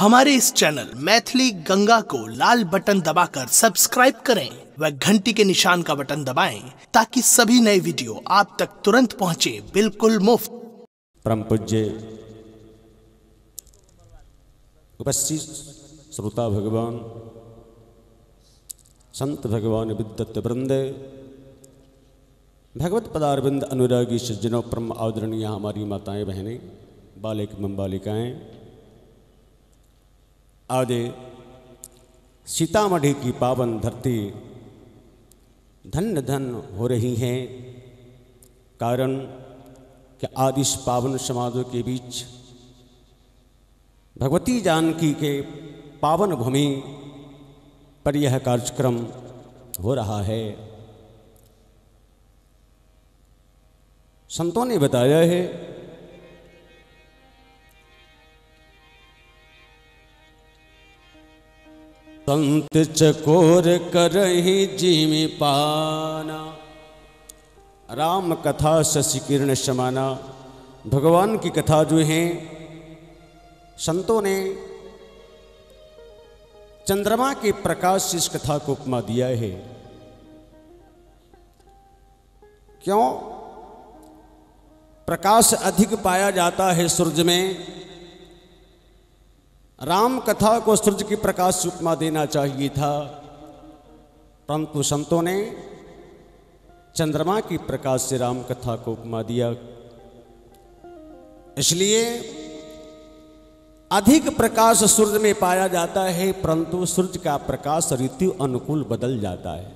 हमारे इस चैनल मैथिली गंगा को लाल बटन दबाकर सब्सक्राइब करें व घंटी के निशान का बटन दबाएं ताकि सभी नए वीडियो आप तक तुरंत पहुंचे बिल्कुल मुफ्त। परम पूज्य उपस्थित श्रोता भगवान, संत भगवान, विद्वत वृंद, भगवत पदारविंद अनुरागी सज्जनों, परम आदरणीय हमारी माताएं, बहनें, बालिक मंबालिकाएँ आदि, सीतामढ़ी की पावन धरती धन्य धन्य हो रही है। कारण कि आदि इस पावन समाजों के बीच भगवती जानकी के पावन भूमि पर यह कार्यक्रम हो रहा है। संतों ने बताया है संत चकोर करहि जीमि पाना, राम कथा शशि किरण समाना। भगवान की कथा जो है संतों ने चंद्रमा के प्रकाश से इस कथा को उपमा दिया है। क्यों? प्रकाश अधिक पाया जाता है सूरज में। राम कथा को सूरज की प्रकाश उपमा देना चाहिए था, परंतु संतों ने चंद्रमा की प्रकाश से राम कथा को उपमा दिया। इसलिए अधिक प्रकाश सूरज में पाया जाता है, परंतु सूरज का प्रकाश ऋतु अनुकूल बदल जाता है।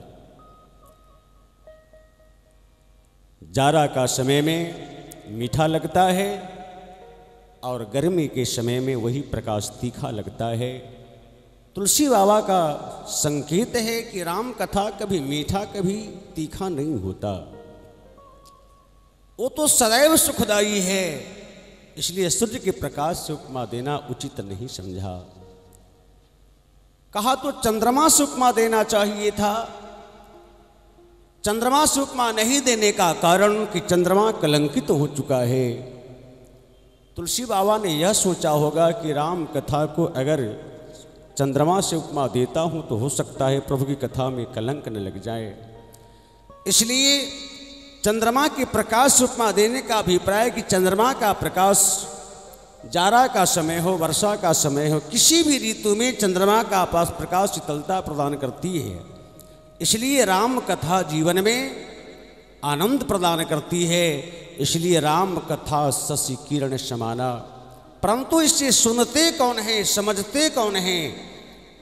जाड़ा का समय में मीठा लगता है और गर्मी के समय में वही प्रकाश तीखा लगता है। तुलसी बाबा का संकेत है कि राम कथा कभी मीठा कभी तीखा नहीं होता, वो तो सदैव सुखदायी है। इसलिए सूर्य के प्रकाश से उपमा देना उचित नहीं समझा। कहा तो चंद्रमा से उपमा देना चाहिए था। चंद्रमा से उपमा नहीं देने का कारण कि चंद्रमा कलंकित तो हो चुका है। तुलसी बाबा ने यह सोचा होगा कि राम कथा को अगर चंद्रमा से उपमा देता हूं तो हो सकता है प्रभु की कथा में कलंक न लग जाए। इसलिए चंद्रमा के प्रकाश से उपमा देने का अभिप्राय कि चंद्रमा का प्रकाश जाड़ा का समय हो, वर्षा का समय हो, किसी भी ऋतु में चंद्रमा का प्रकाश शीतलता प्रदान करती है। इसलिए राम कथा जीवन में आनंद प्रदान करती है। इसलिए राम कथा शशि किरण समाना। परंतु इसे सुनते कौन है, समझते कौन है?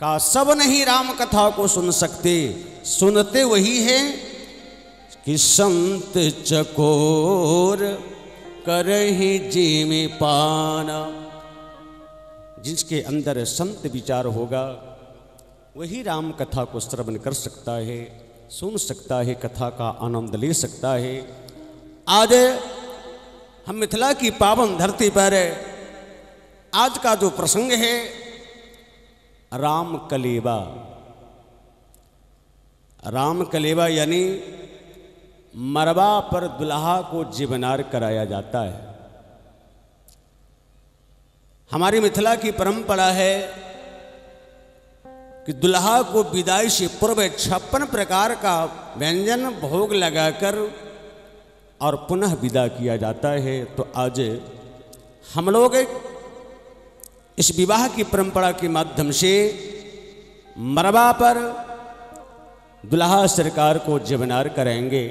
का सब नहीं राम कथा को सुन सकते, सुनते वही है कि संत चकोर करहि जीमि पाना। जिसके अंदर संत विचार होगा वही राम कथा को श्रवण कर सकता है, सुन सकता है, कथा का आनंद ले सकता है। आज हम मिथिला की पावन धरती पर आज का जो प्रसंग है राम कलेवा। राम कलेवा यानी मरवा पर दुल्हा को जीवनार कराया जाता है। हमारी मिथिला की परंपरा है कि दुल्हा को विदाई से पूर्व 56 प्रकार का व्यंजन भोग लगाकर और पुनः विदा किया जाता है। तो आज हम लोग इस विवाह की परंपरा के माध्यम से मरवा पर दुल्हा सरकार को जीवनार कराएंगे।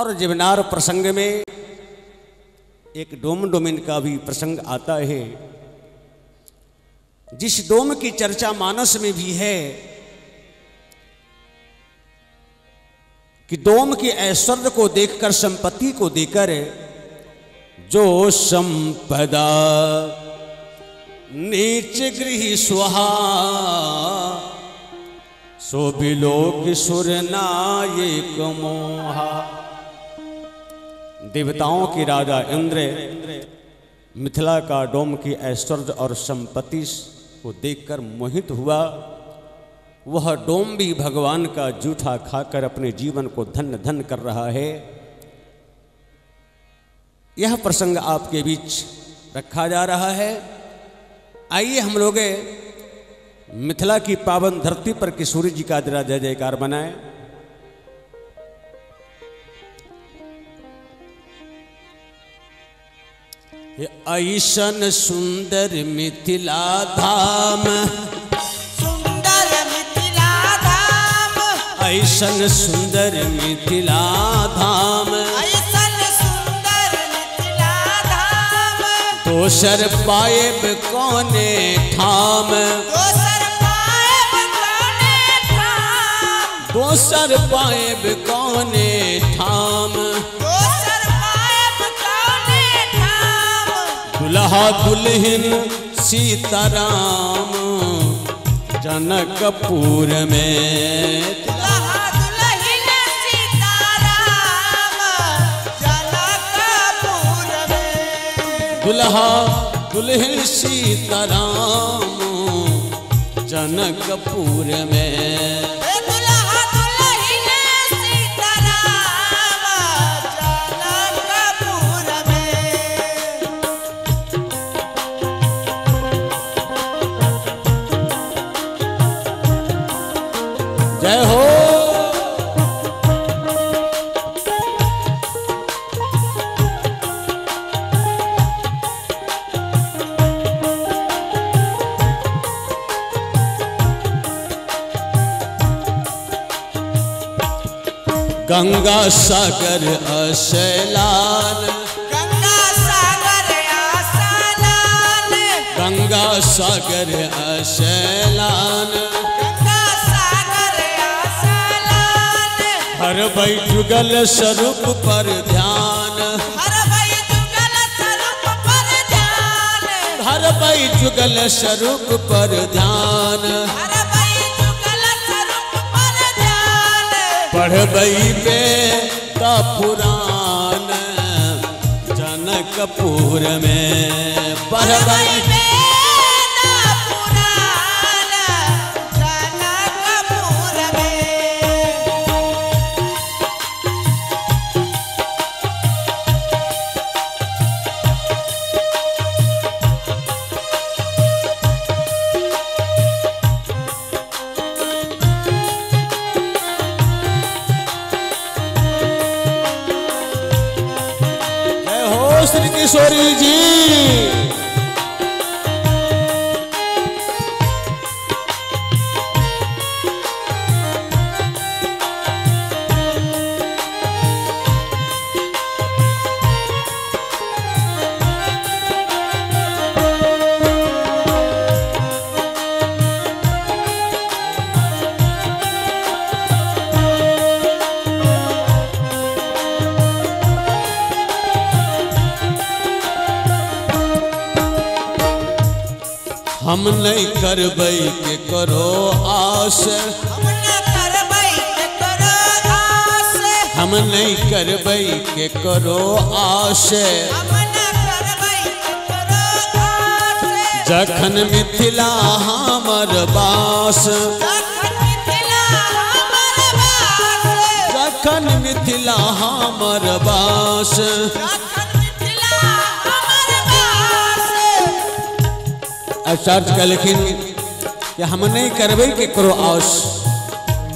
और जीवनार प्रसंग में एक डोम डोमिन का भी प्रसंग आता है, जिस डोम की चर्चा मानस में भी है कि डोम के ऐश्वर्य को देखकर, संपत्ति को देकर, जो संपदा नीच गृही स्वाहा सो बिलोक सुर नायक मोहा। देवताओं के राजा इंद्र मिथिला का डोम की ऐश्वर्य और संपत्ति को देखकर मोहित हुआ। वह डोम भी भगवान का जूठा खाकर अपने जीवन को धन्य धन्य कर रहा है। यह प्रसंग आपके बीच रखा जा रहा है। आइए हम लोग मिथिला की पावन धरती पर कि सूर्य जी का आदरा जय जयकार बनाए। ऐसन सुंदर मिथिला धाम, सुंदर मिथिला धाम, ऐसन सुंदर मिथिला धाम, ऐसन सुंदर मिथिला धाम, दोसर पाएब कोने ठाम, दोसर पाएब कोने ठाम, दोसर पाएब कोने ठाम, दुल्हा दुल्हिन सीताराम जनकपुर में, दुल्हा दुल्हिन सीताराम जनकपुर में, दुल्हा दुल्हिन सीताराम जनकपुर में, दुल्हा दुल्हिन सीताराम जनकपुर में। जय हो। गंगा सागर अशलाल, गंगा सागर अशलाल, गंगा सागर अशलाल, गंगा सागर अशलाल, हर भई जुगल स्वरूप पर ध्यान, हर भई जुगल स्वरूप पर ध्यान, हर भई जुगल स्वरूप पर ध्यान, पढ़बई वेद पुराण जनकपुर में, पढ़बई वेद पुराण जनकपुर किशोरी जी। हम नहीं करबई के करो आस, हम नहीं करबई के करो आस, हम नहीं करबई के करो आस, हम नहीं करबई के करो आस, जखन मिथिला हमर बास, जखन मिथिला हमर बास, जखन मिथिला हमर बास, आचार्य का लिखिन कि हम नहीं करबई के करो आस,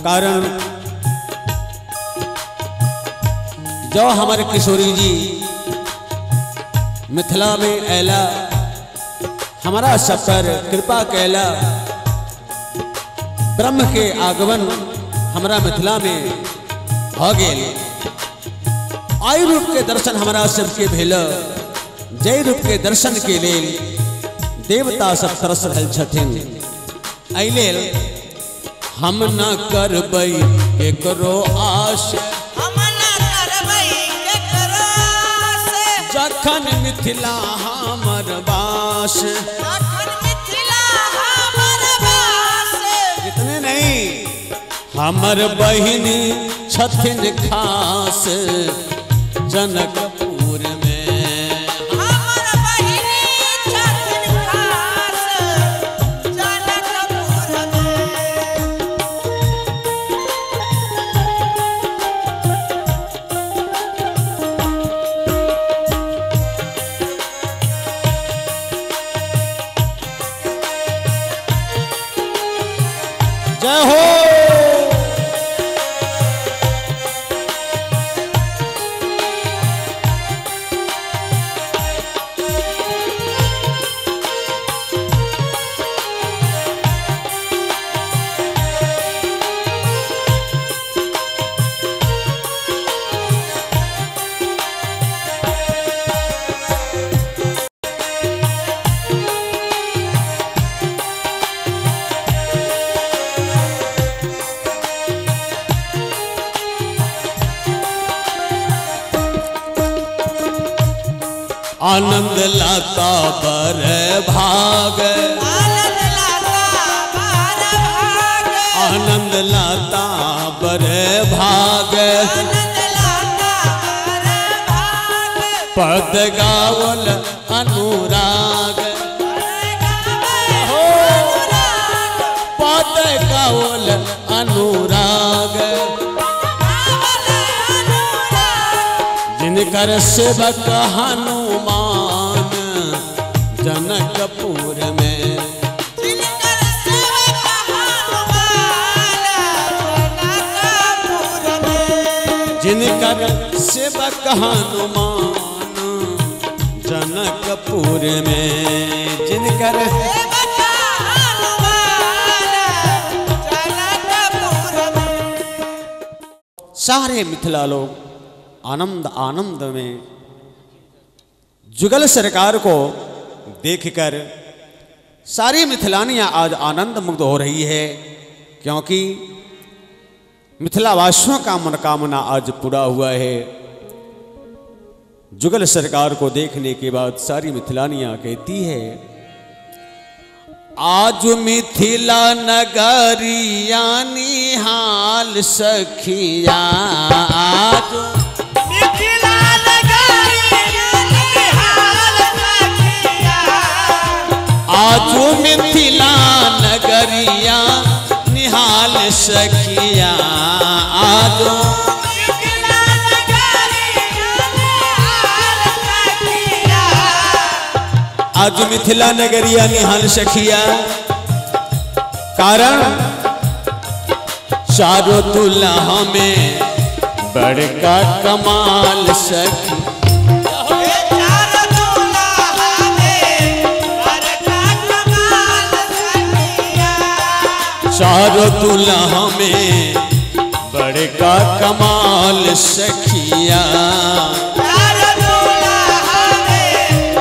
कारण जो हमारे किशोरी जी मिथिला में ऐला, हमारा सफर कृपा कैला, ब्रह्म के आगमन हमारा मिथिला में हो गेल, आय रूप के दर्शन हमारा सबके भेल, जय रूप के दर्शन के लेल देवता सब तरस रहल छथिन, एहि लेल हम न करबै केकरो आस, हम न करबै केकरो आस, जखन मिथिला हमर बास, जखन मिथिला हमर बास, इतने नहीं हमर बहिन छथिन खास जनकपुर, जय हो। आनंद लाता पर भाग, आनंद लाता पर भाग, आनंद लाता पर भाग, आनंद लाता पर भाग, पद गावल अनुराग, हो पद गावल अनुराग, जिनकर सेवक हनुमान जनकपुर में, जिनकर सेवक हनुमान जनकपुर में, जिनकर सेवक हनुमान जनकपुर में, जिनकर सेवक हनुमान जनकपुर में। सारे मिथिला लोग आनंद आनंद में जुगल सरकार को देखकर सारी मिथिलानियाँ आज आनंद मुग्ध हो रही है, क्योंकि मिथिलावासियों का मनोकामना आज पूरा हुआ है। जुगल सरकार को देखने के बाद सारी मिथिलानियाँ कहती है, आज मिथिला नगरी यानी हाल सखिया, आज आजो मिथिला नगरिया निहाल सखिया, आजो मिथिला नगरिया निहाल सखिया, आजो मिथिला नगरिया निहाल सखिया। कारण चारों दुल्हा में बड़का कमाल सखी, चारों दुल्हा में बड़का कमाल सखिया, चारों दुल्हा में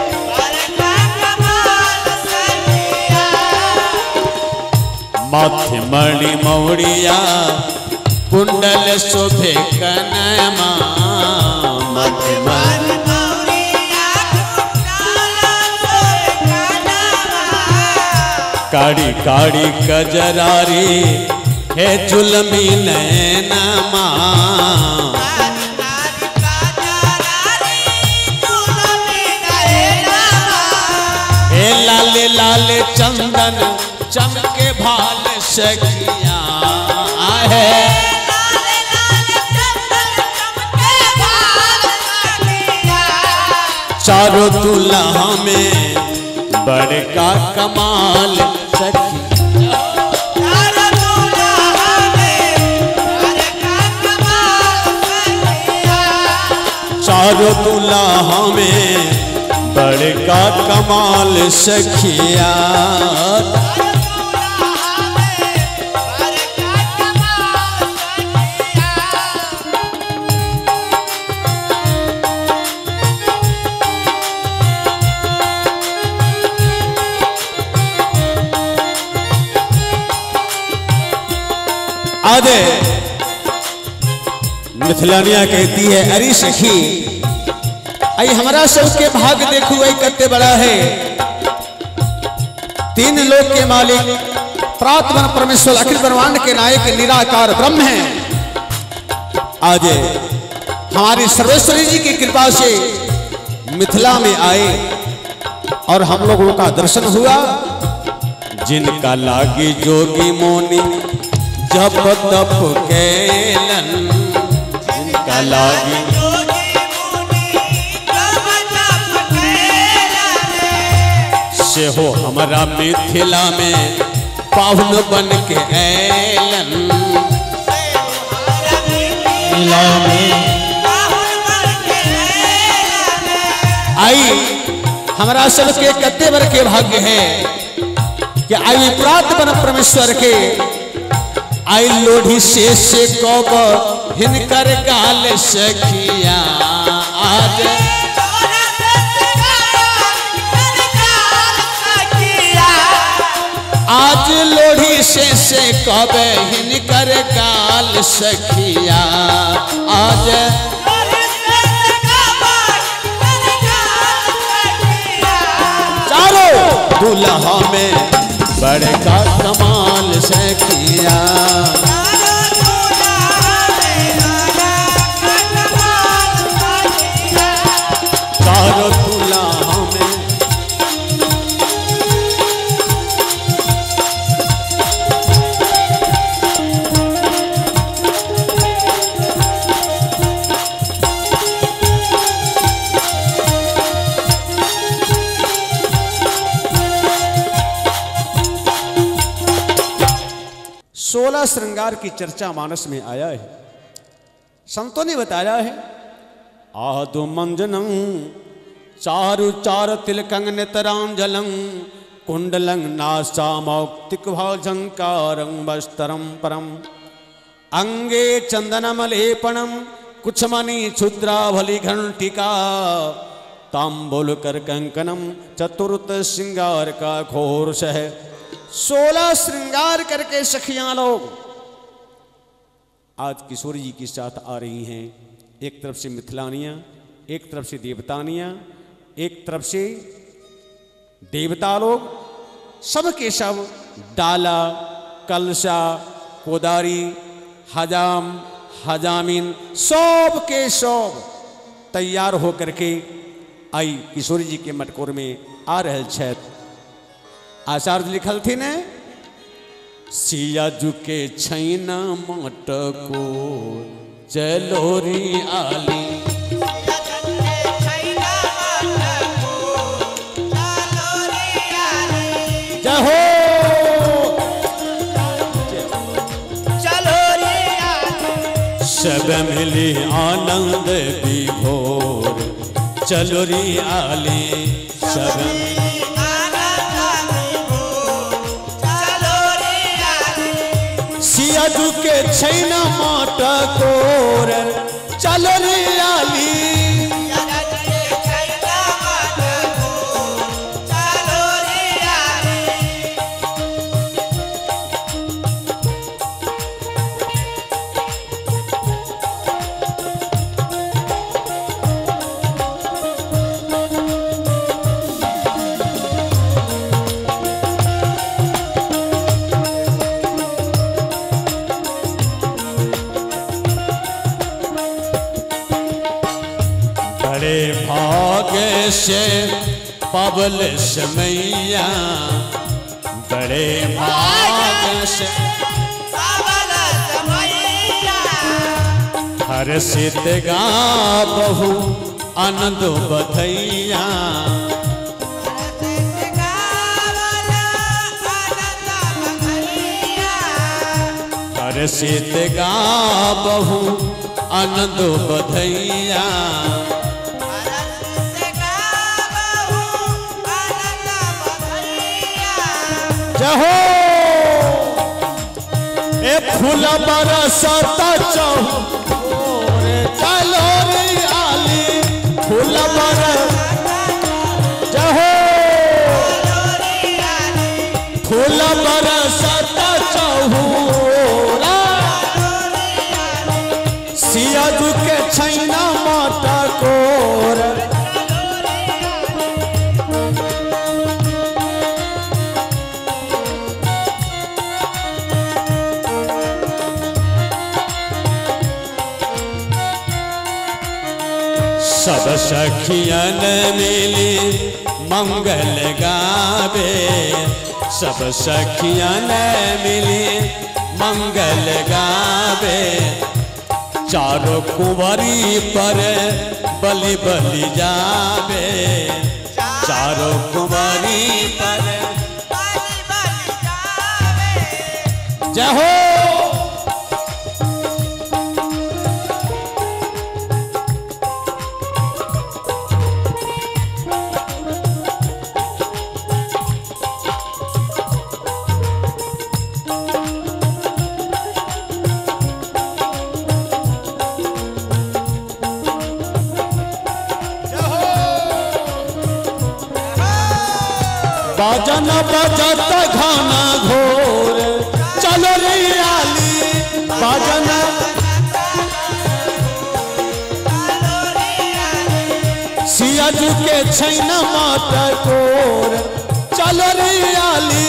बड़का कमाल सखिया, माथे मणि मौड़िया कुंडल शोभे कनमा, माथे मणि मौड़िया कुंडल शोभे कनमा, काड़ी काड़ी कजरारी है जुलमी नैनमा, हे लाले लाले चंदन चमके भाल सखिया, है लाले लाले चंदन चमके भाल सखिया, चारों दुल्हा में बड़का कमाल सखिया, चारों दुल्हा में बड़का कमाल सखिया, आधे मिथिलानिया कहती है, अरे सखी आई हमारा सबके भाग देखू आई कत्ते बड़ा है, तीन लोक के मालिक प्रातवन परमेश्वर अखिल ब्रह्मांड के नायक निराकार ब्रह्म है। आज हमारी सर्वेश्वरी जी की कृपा से मिथिला में आए और हम लोगों का दर्शन हुआ, जिनका लागी जोगी मोनी जप तप केलन, जिनका लागी से हो हमारा मिथिला में पावन बन के ऐलन आई। हमारा सबके कते बर के भाग्य है कि आई प्रात बन परमेश्वर के आई लोढ़ी से कब हिनकर गाल सखिया आज लोढ़ी से कब हिनकर गाल सखिया आज चलो दुल्हा में बड़का कमाल सखिया चारो दुल्हा में श्रृंगार की चर्चा मानस में आया है। संतों ने बताया है आदु मंजनम चारु चार तिलकंग नेत्रांजलम कुंडलंग नासा मौक्तिक भाजंकारं वस्त्रम परम अंगे चंदनम लेपणम कुचमणि क्षुद्रावली घंटिका तांबुल कर कंकनम चतुर्थ श्रृंगार का घोर सह 16 श्रृंगार करके सखियां लोग आज किशोर जी के साथ आ रही हैं। एक तरफ से मिथिलानियां, एक तरफ से देवतानियां, एक तरफ से देवता लोग, सब के सब डाला कलशा कोदारी हजाम हजामिन सब के सब तैयार होकर के आई किशोर जी के मटकोर में आ रहे छथि। आचार्य लिखल थी ने सिया जुके छैना मट को चलोरी आली जहो चलोरी आली सब मिली आनंद विभोर चलोरी आली सब सियाजू के छैना माट कोर चलोरी आली पबल समैया बड़े भाग से पबल समैया हर सिद्ध गा बहु आनंद बधैया हर सिद्ध गा बहु आनंद बधैया ए फूल बरसता चहोर चलोरी आली फूल बरसता चलोरी आली फूल बरसता चहोर चलोरी आली सिया जुके छैना माता कोर सब सखियन मिली मंगल गावे सब सखियन मिली मंगल गावे चारों कुंवरी पर बलि बलि जावे चारों कुंवरी पर बलि बलि जावे जय हो। बाजा ना बजाता घाना घोर चलो रे आली, बाजा ना सिया जी के छैना माता कोर चलो रे आली,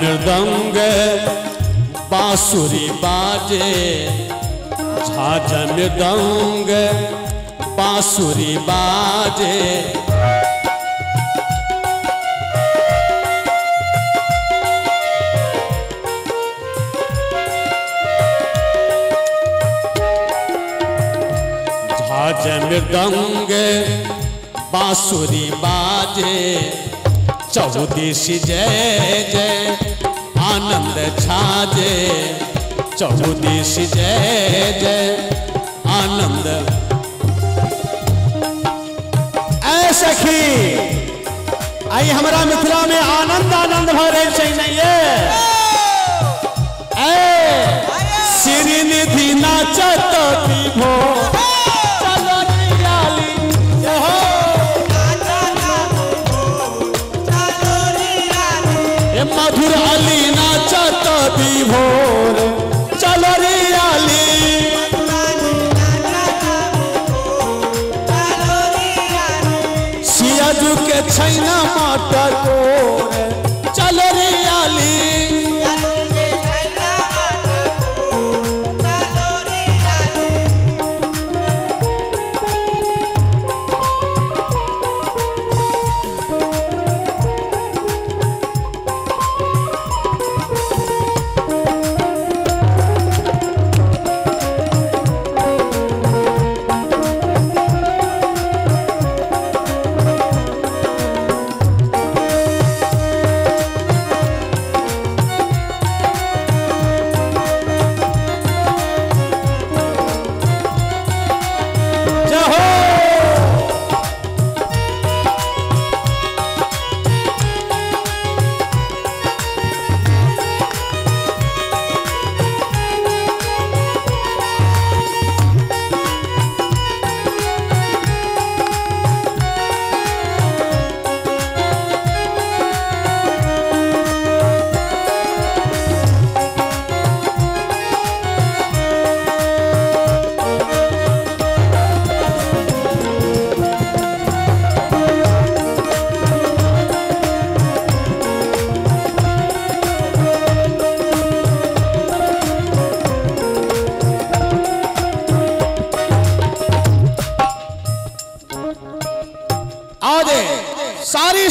मृदंग बांसुरी बाजे, झाझा मृदंग बांसुरी बाजे, झाझा मृदंग बांसुरी बाजे, चौदिश जय जय आनंद छाजे, चौदिश जय जय आनंद। ऐ सखी आई हमारा मिथिला में आनंद आनंद भरे चाहिए, ऐ श्रीनिधि नाचत विभो मधुर अली नाचत विभोर चलो रे आली, सिया जी के छैना माता कोर चलो रे आली,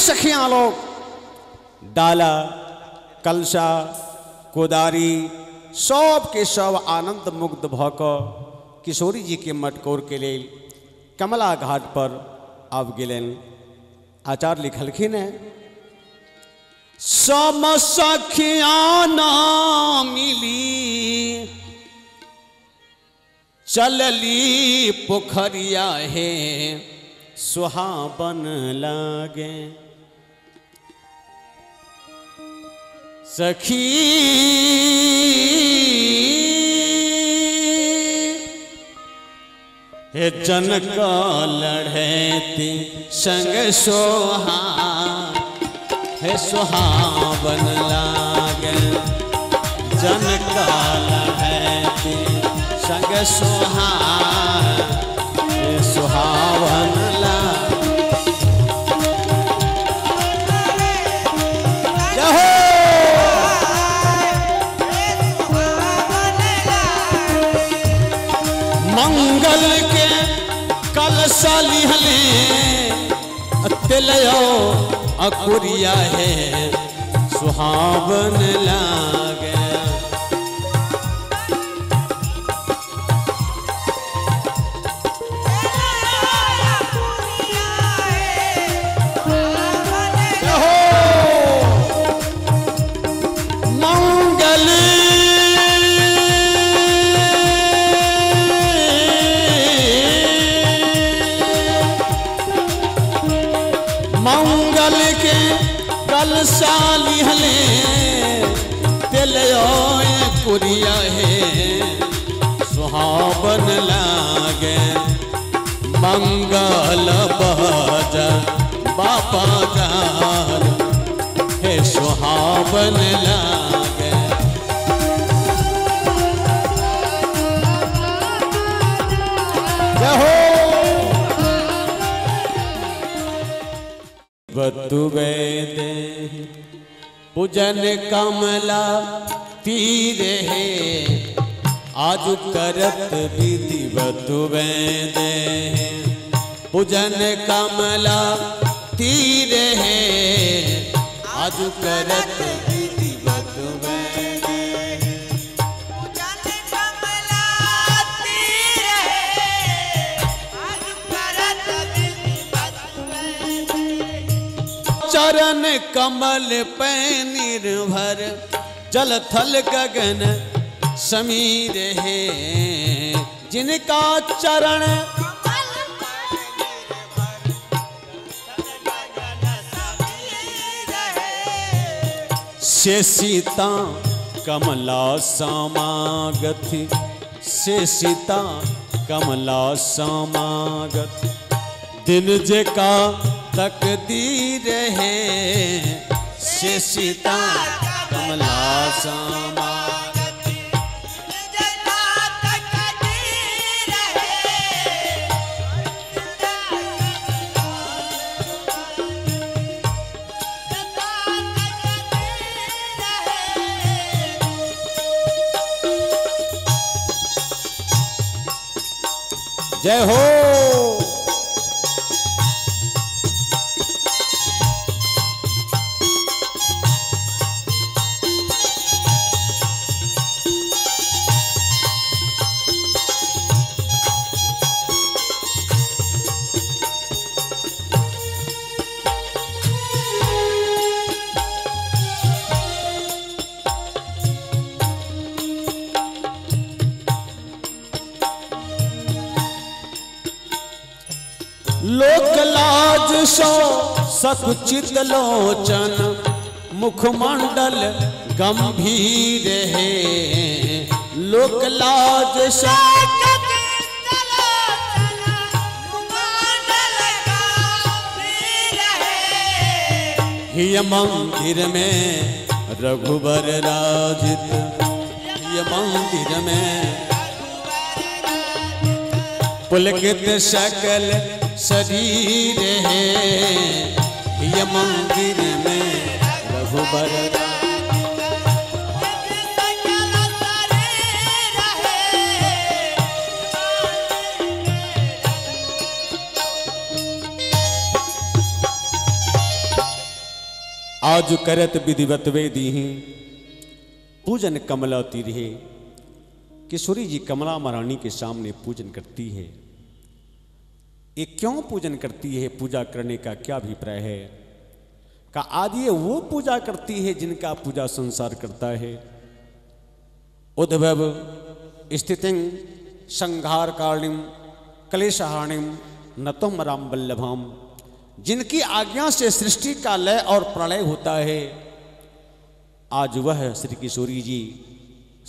सखियां लोग डाला कलशा कोदारी सब के सब आनंद मुग्ध भक किशोरी जी के मटकोर के लिए कमला घाट पर आब गेलन। आचार्य लिखलखिन है सम सखियां ना मिली चलली पोखरिया है सुहावन लागे। सखी हे जनक लड़ैती संग सोहा हे सुहावन लागे। जनक लड़ैती संग सोहा हे सुहावन लागे। मंगल के कलशा लिहले तिलयो अकुरिया है सुहावन लागे। साली हले तिलयो कुरिया है सुहावन लागे। मंगल बाजा बापा गाल है सुहावन लागे। बतुबे दे पूजन कमला तीरे है आज करत विधि। बतुबे दे पूजन कमला तीरे है आज करत विधि। बतुबे दे पूजन कमला तीरे है आज करत विधि। बतुबे चरण कमल पे निर्भर जल थल गगन समीर है। जिनका चरण से सीता कमला समागति से सीता कमला समागति। दिन जे का तकदीर है से सीता कमला समागति। जय हो। सकुचित लोचन मुखमंडल गंभीर है। लोकलाज हिय मंदिर में रघुबर राजित हिय मंदिर में पुलकित शकल शरीर है। ये मंदिर में रघुबर आज करत विधिवत वेदी पूजन कमला तिरहे। किशोरी जी कमला महारानी के सामने पूजन करती है। ये क्यों पूजन करती है, पूजा करने का क्या अभिप्राय है? का आज ये वो पूजा करती है जिनका पूजा संसार करता है। उद्भव स्थितिं संहारकारिणीम क्लेशहारिणीम नतम राम वल्लभाम। जिनकी आज्ञा से सृष्टि का लय और प्रलय होता है, आज वह श्री किशोरी जी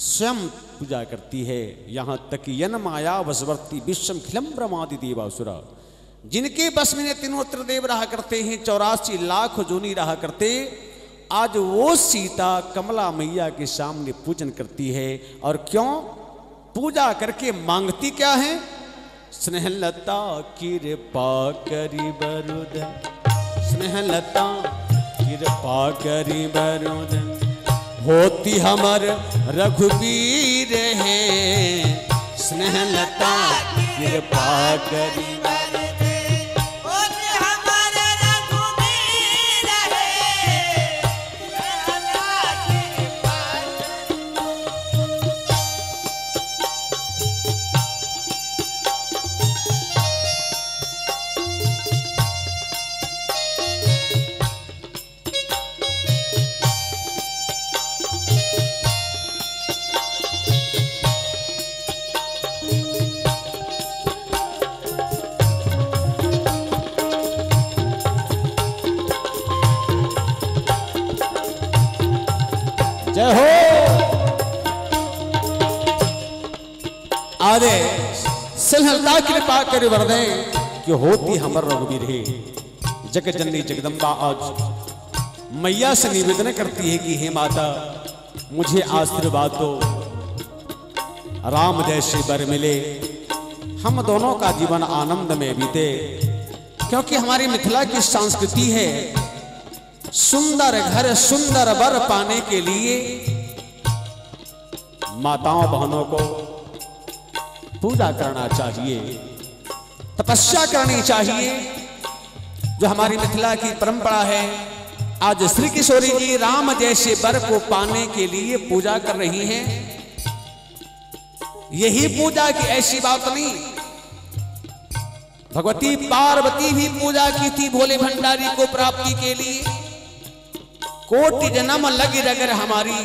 स्वयं पूजा करती है। यहाँ तक यन माया वसवर्ती विश्वम खिलम ब्रह्मादि देवासुरा। जिनके बस में तीनों त्रिदेव रहा करते हैं, 84 लाख जोनी रहा करते, आज वो सीता कमला मैया के सामने पूजन करती है। और क्यों पूजा करके मांगती क्या है? स्नेहलता कृपा करी बरुदन, स्नेहलता कृपा करी बरुदन, होती हमर रघुबीर है। स्नेहलता कृपा करी कृपा कर वरदे कि होती हमर रघुबीर है। जगजननी जगदम्बा आज मैया से निवेदन करती है कि हे माता, मुझे आशीर्वाद दो, राम जैसे बर मिले, हम दोनों का जीवन आनंद में बीते। क्योंकि हमारी मिथिला की संस्कृति है, सुंदर घर सुंदर बर पाने के लिए माताओं बहनों को पूजा करना चाहिए, तपस्या करनी चाहिए, जो हमारी मिथिला की परंपरा है। आज श्री किशोरी जी राम जैसे वर को पाने के लिए पूजा कर रही हैं। यही पूजा की ऐसी बात नहीं, भगवती पार्वती भी पूजा की थी भोले भंडारी को प्राप्ति के लिए। कोटि जन्म लग रगर हमारी,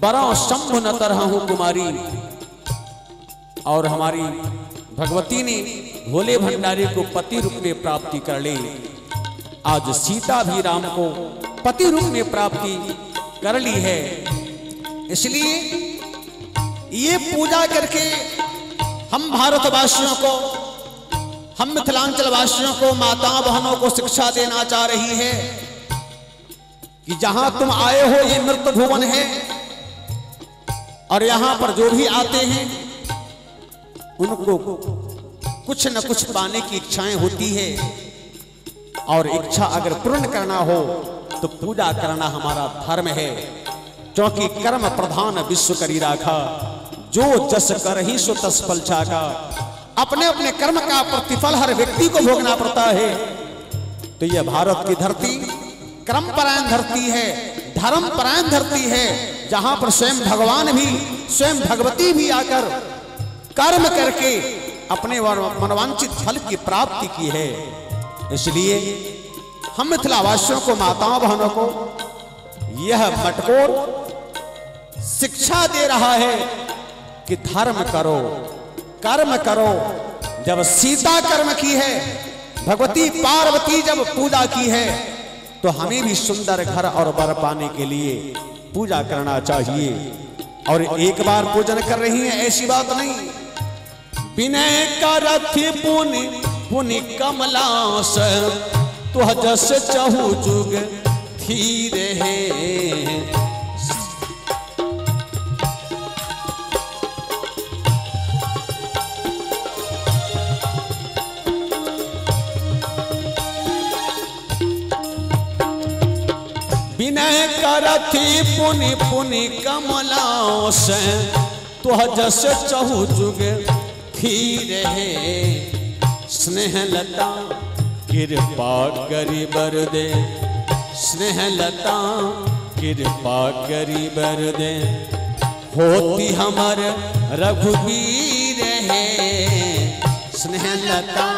बरों शंभु न तरहु कुमारी। और हमारी भगवती ने भोले भंडारी को पति रूप में प्राप्ति कर ली। आज सीता भी राम को पति रूप में प्राप्ति कर ली है। इसलिए ये पूजा करके हम भारतवासियों को, हम मिथिलांचल वासियों को, माताओं बहनों को शिक्षा देना चाह रही है कि जहां तुम आए हो ये मृत भुवन है, और यहां पर जो भी आते हैं उनको कुछ न कुछ पाने की इच्छाएं होती है। और इच्छा अगर पूर्ण करना हो तो पूजा करना हमारा धर्म है। क्योंकि कर्म प्रधान विश्व करी राखा, जो जस कर ही सो तस फल छाका। अपने अपने कर्म का प्रतिफल हर व्यक्ति को भोगना पड़ता है। तो यह भारत की धरती कर्मपरायण धरती है, धर्मपरायण धरती है, जहां पर स्वयं भगवान भी, स्वयं भगवती भी आकर कर्म करके अपने मनवांचित फल की प्राप्ति की है। इसलिए हम मिथिलावासियों को, माताओं बहनों को यह मटकोर शिक्षा दे रहा है कि धर्म करो, कर्म करो। जब सीता कर्म की है, भगवती पार्वती जब पूजा की है, तो हमें भी सुंदर घर और वर पाने के लिए पूजा करना चाहिए। और एक बार पूजन कर रही है, ऐसी बात नहीं। विनय करथ पुनि पुनि कमलास, तुह जस चहु जुग धीर है। विनय करथि पुनि पुनि कमलास, तुह जस चहु जुग धीर है। स्नेहलता कृपा करी बर दे, स्नेहलता कृपा करी बर दे, होती हमर रघुबीर है। स्नेहलता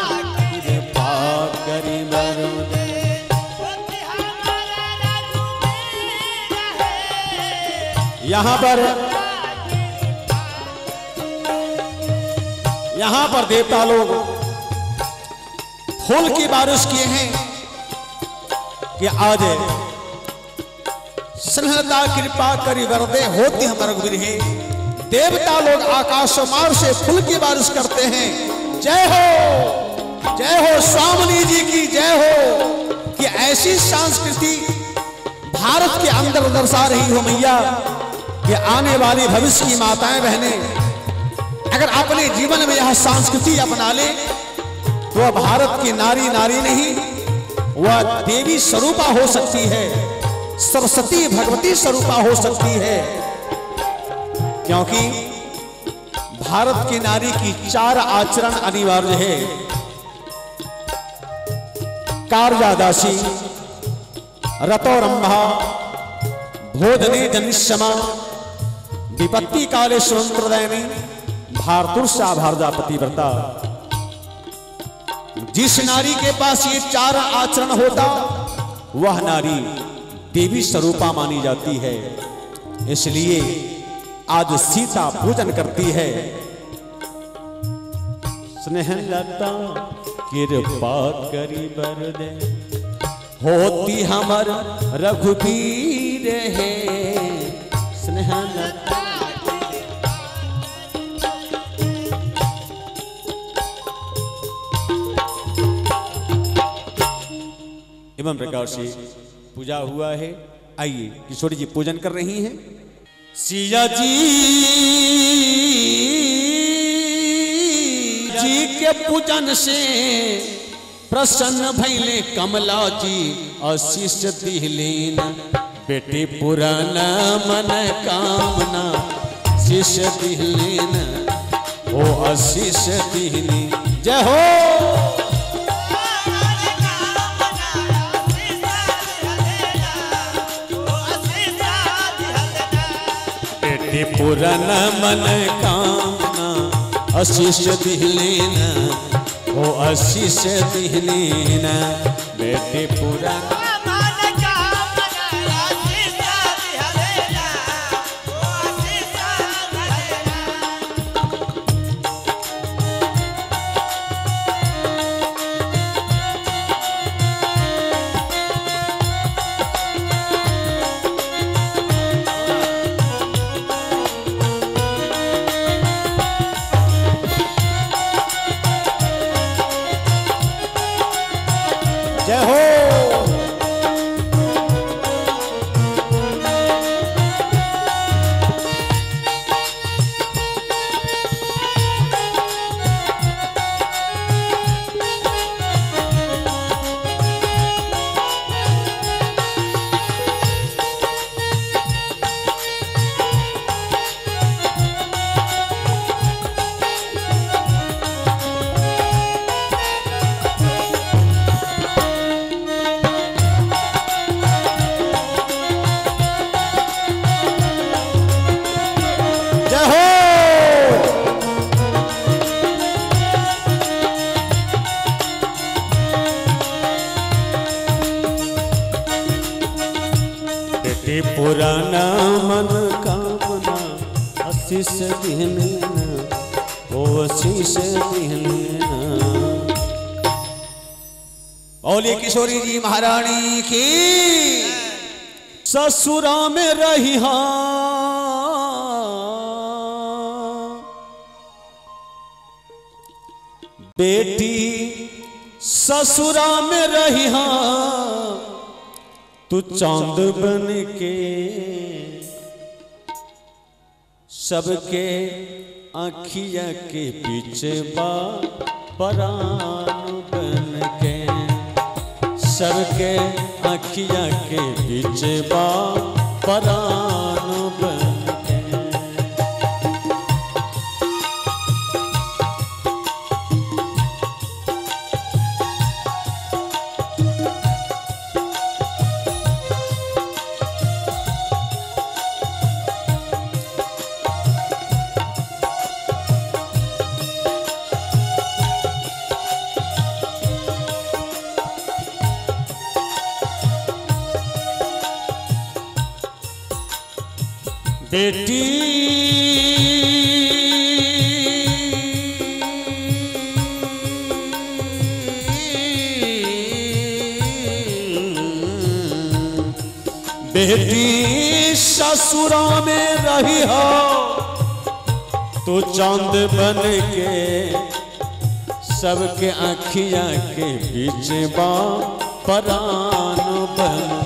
कृपा करी बर दे। यहाँ पर यहां पर देवता लोग फूल की बारिश किए हैं कि आज स्नेहता कृपा करी वरदे होती हमारे गिरहे। देवता लोग आकाशमार से फूल की बारिश करते हैं। जय हो स्वामी जी की जय हो कि ऐसी संस्कृति भारत के अंदर दर्शा रही हो मैया कि आने वाली भविष्य की माताएं बहनें अगर अपने जीवन में यह संस्कृति अपना ले तो भारत की नारी नारी नहीं वह देवी स्वरूपा हो सकती है, सरस्वती भगवती स्वरूपा हो सकती है, क्योंकि भारत की नारी की चार आचरण अनिवार्य है। कार्यादासी, रतोरंभा, भोजने जनिष्यमा, विपत्ति काले स्वंत्रदयनी, भारतुर्षा भारदा पतिव्रता। जिस नारी के पास ये चार आचरण होता वह नारी देवी स्वरूपा मानी जाती है। इसलिए आज सीता पूजन करती है। स्नेहलता कृपा करी वरदे होती हमर रघुबीर है। स्नेहलता एवं प्रकार से पूजा हुआ है। आइए किशोरी जी पूजन कर रही हैं। सिया जी के पूजन से प्रसन्न भैले कमला जी आशीष दिहलीन, बेटी पुराना मन कामना शीष दिहलीन, ओ आशीष दिहलीन। जय हो पुराना मन कामना आशीष दिहलीना, ओ आशीष दिहलीना, बेटी पुराना मन कामना आशीष दिहलीना, ओ आशीष किशोरी जी महारानी की। ससुरा में रही बेटी, ससुरा में रही तू चांद बन के सबके आँखिया के पीछे बा परान बन के, सबके आँखिया के बीच बा परान बन के। बेटी बेटी ससुरा में रही हो तो चांद बन के सबके आँखिया के बीच बा परान बन।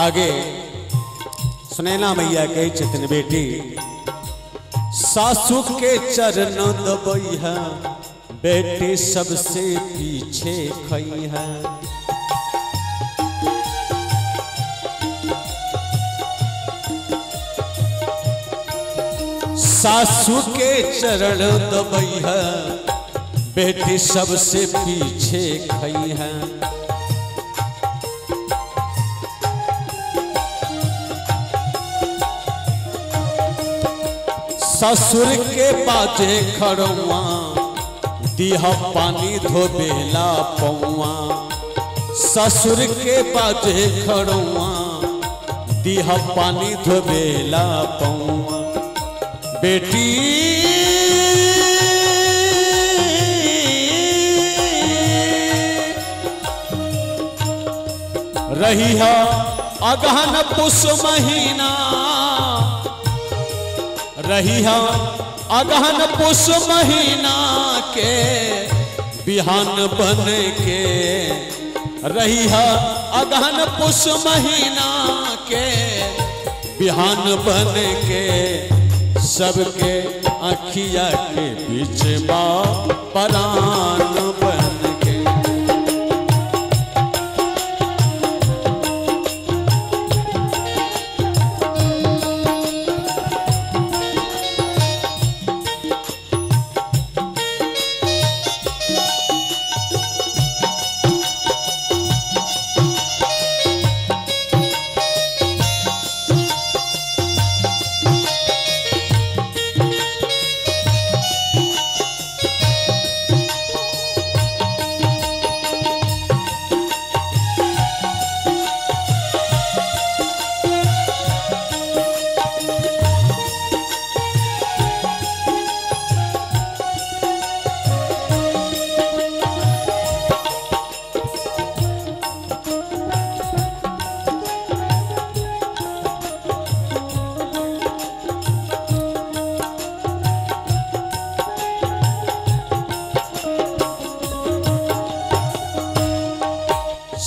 आगे सुनैना मैया कह छथिन बेटी सासू के चरण दबैहा बेटी सबसे पीछे खैहा। सासू के चरण दबैहा बेटी सबसे पीछे खैहा। ससुर के पाजे खड़ुआ दिया पानी धोबेला पौआ। ससुर के पाजे खड़ुआ दिया पानी धोबेला पौआ। बेटी रही है अगहन पुष महीना। रही है अगहन पुष महीना के बिहान बन के। रही है अगहन पुष महीना के बिहान बन के सबके आँखिया के बीच बा परान बन के।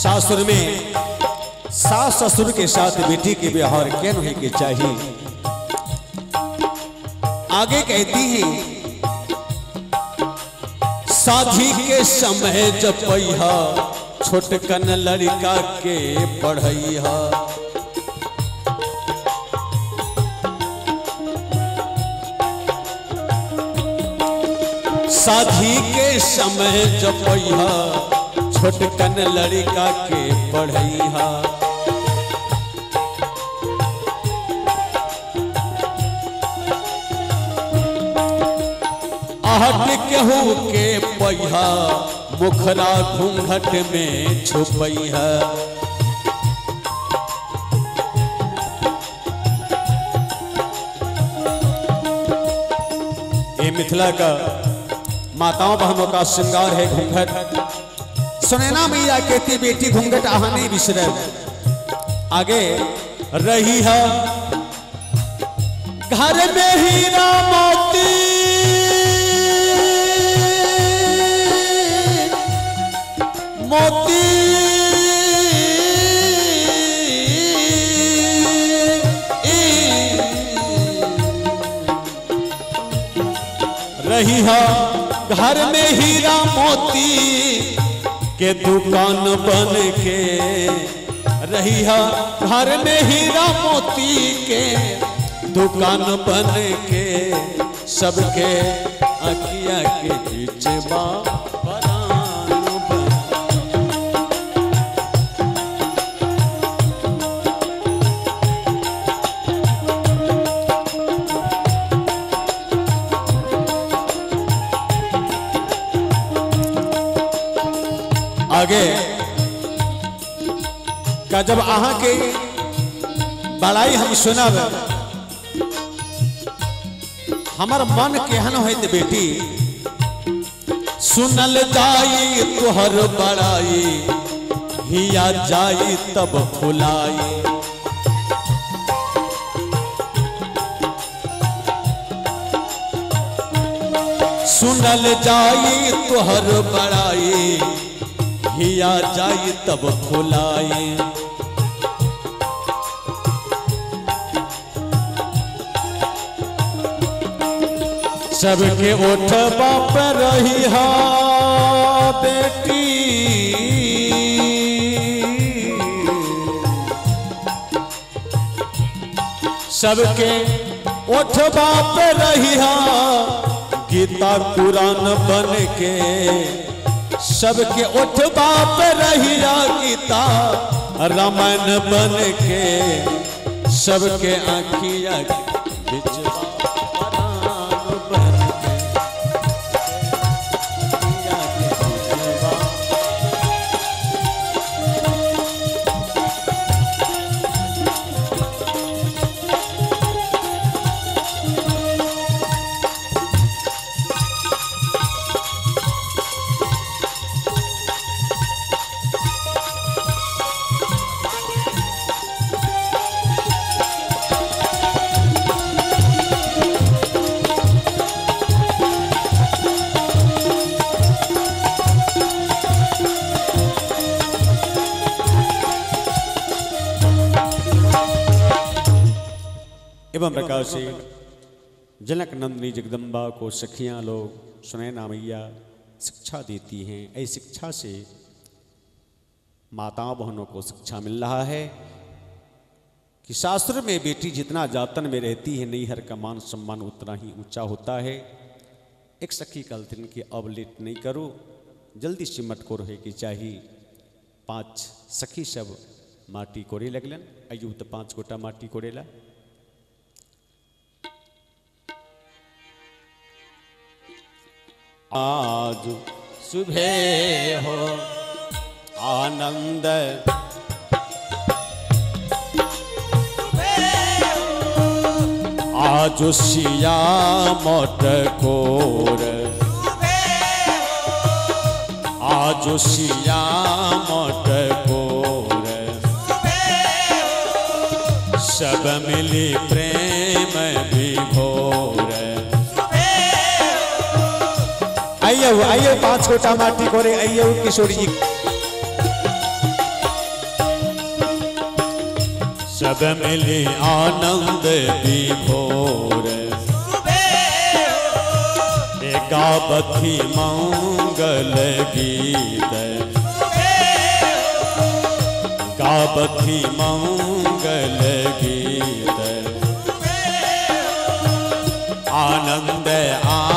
सासुर में सास ससुर के साथ बेटी के व्यवहार केन होने के चाहिए। आगे कहती है शादी के समय जब पैहा छोटकन लड़का के पढ़ैहा। शादी के समय जब पैहा छोटकन लड़का के पढ़ैहा। आहट केहू के पैहा मुखरा घूंघट में छुपैहा। ये मिथिला का माताओं बहनों का श्रृंगार है घूंघट। सुनैना मैया कहती बेटी घूंघट आहाने बिसरे। आगे रही है घर में हीरा मोती। मोती रही है घर में हीरा मोती के दुकान बन के, रही है घर में हीरा मोती के दुकान बन के, सबके अखिया के बीचवा आगे का जब अहा के बड़ाई हम सुनब हमार मन केहन होते बेटी, सुनल जाई तुहर बड़ाई हिया जाई तब फुलाई। सुनल जाई तुहर बड़ाई हिया जाई तब फुलाई। सबके ओठवा पर रही हा बेटी, सबके ओठवा पर रही हा गीता कुरान बन के, सबके ओठवा पे रहिया गीता रामायण बन के, सबके आँखिया प्रकार से जनक नंदिनी जगदम्बा को सखियां लोग सुनैना मैया शिक्षा देती हैं। ऐसी शिक्षा से माताओं बहनों को शिक्षा मिल रहा है कि शास्त्र में बेटी जितना जातन में रहती है नैहर का मान सम्मान उतना ही ऊंचा होता है। एक सखी कल्तिन की अब लेट नहीं करो, जल्दी सिमट को रहे कि चाहिए। पांच सखी सब माटी कोरे लगलन, अयुत तो 5 गोटा माटी कोरेला। आज सुबह हो आनंद, आज सिया मट कोर, आज सिया मट कोर, सब मिली प्रेम विभोर। आइए 5 गोटा माटी कोरे, आइए किशोर जी। सब मिले आनंद विभोर, एका बखी मंगल गीत, एका बखी मंगल गीत, आनंद आनंद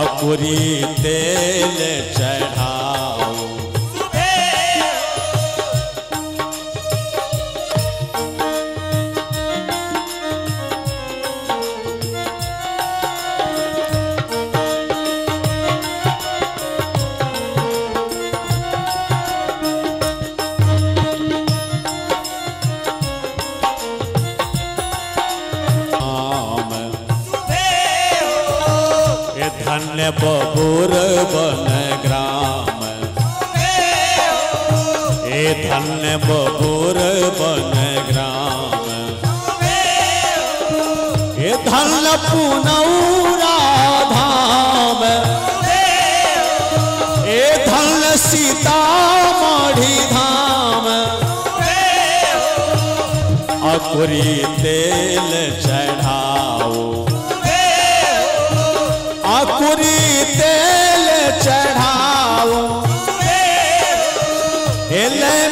अकुरी तेल चढ़ाओ, बबूर बन ग्राम धन्य बबूर बन ग्राम हे धन्य पुनौरा धाम हे धन्य सीतामढ़ी धाम अकुरी तेल चढ़ाओ अकुरी तेल चढ़ाओ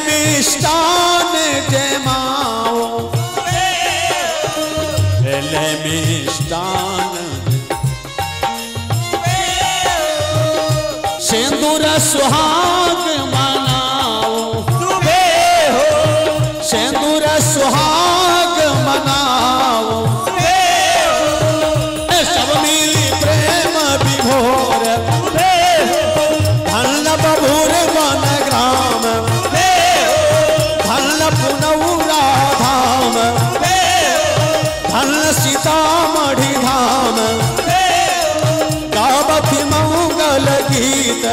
मिष्टान जमाओ पहले मिष्टान सिंदूर सुहाग मनाओ सिंदूर सुहाग मनाओ सब मिली प्रेम विभोर धन बभूर बन ग्राम पुनौरा धाम धन सीतामढ़ी धाम गावत मंगल गीत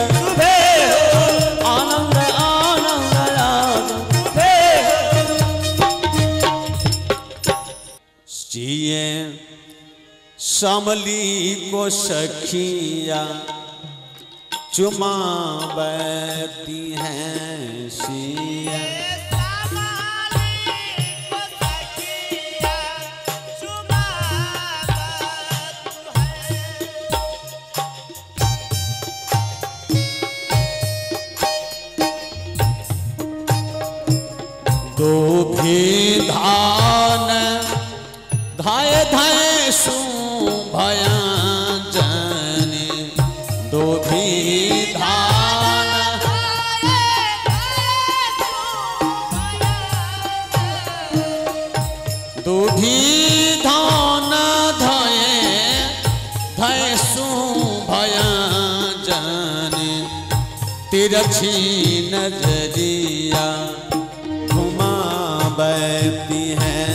आनंद आनंद जिये समली को सखिया चुमावती हैं सिया धान धाय धाय सु भयाजन दो भी धान दो भी धान धाय धाय सु भयाजन तिरछी नजरिया बैती हैं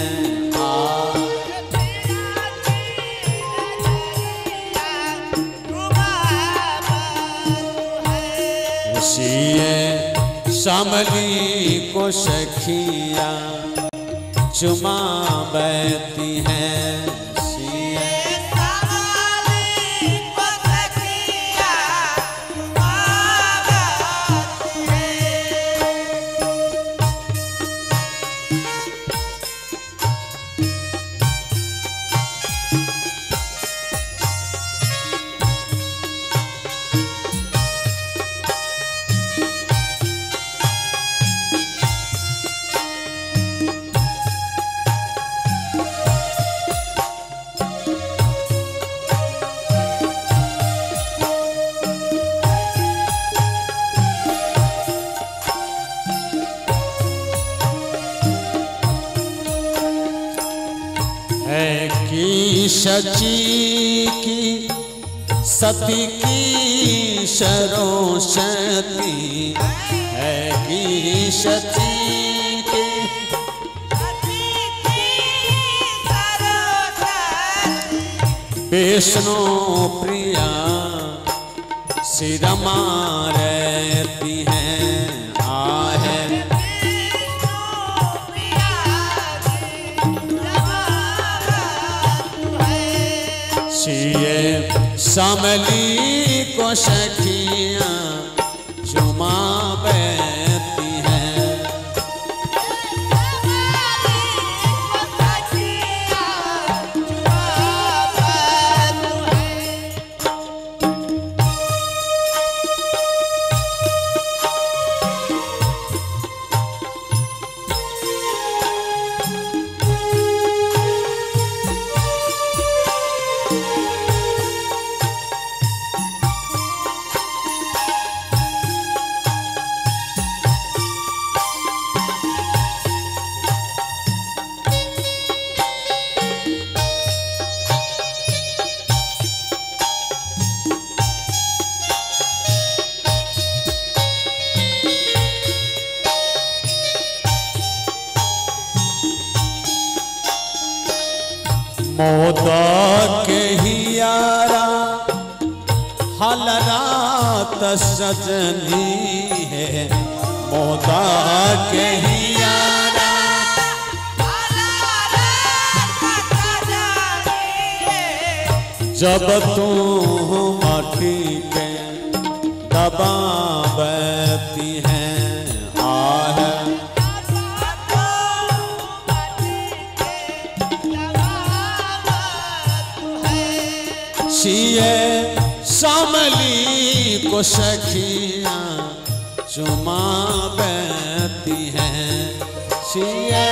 समली को सखिया चुमा बैती हैं सची की सती की शरो सती है कि सती की विष्णु प्रिया सिरमा रहती हैं समली को सखिया चुमा बैती हैं सजनी है मोता के जब तू माटी पे दबा बहती है आह, सीए समली को सखिया चुमा बहती है, सीए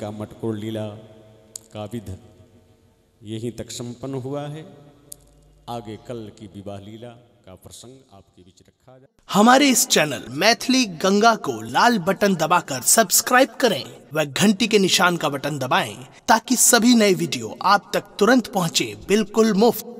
का मटकोर लीला का विध यहीं तक संपन्न हुआ है। आगे कल की विवाह लीला का प्रसंग आपके बीच रखा जाए। हमारे इस चैनल मैथिली गंगा को लाल बटन दबाकर सब्सक्राइब करें व घंटी के निशान का बटन दबाएं ताकि सभी नए वीडियो आप तक तुरंत पहुंचे बिल्कुल मुफ्त।